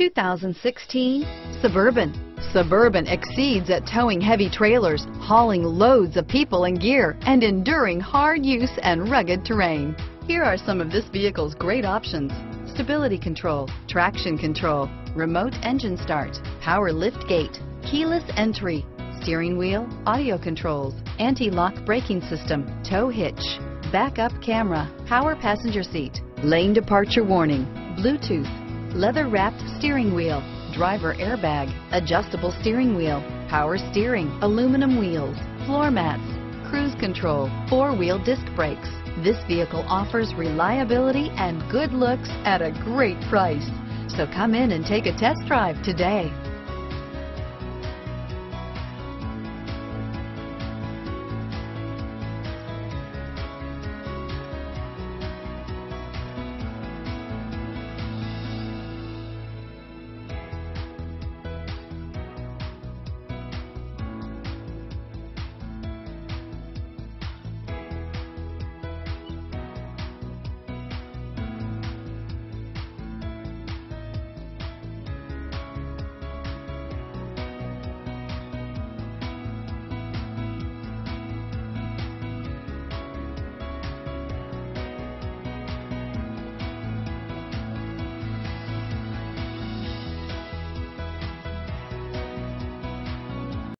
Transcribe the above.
2016 Suburban. Suburban exceeds at towing heavy trailers, hauling loads of people and gear, and enduring hard use and rugged terrain. Here are some of this vehicle's great options: stability control, traction control, remote engine start, power lift gate, keyless entry, steering wheel audio controls, anti-lock braking system, tow hitch, backup camera, power passenger seat, lane departure warning, Bluetooth, leather-wrapped steering wheel, driver airbag, adjustable steering wheel, power steering, aluminum wheels, floor mats, cruise control, four-wheel disc brakes. This vehicle offers reliability and good looks at a great price. So come in and take a test drive today.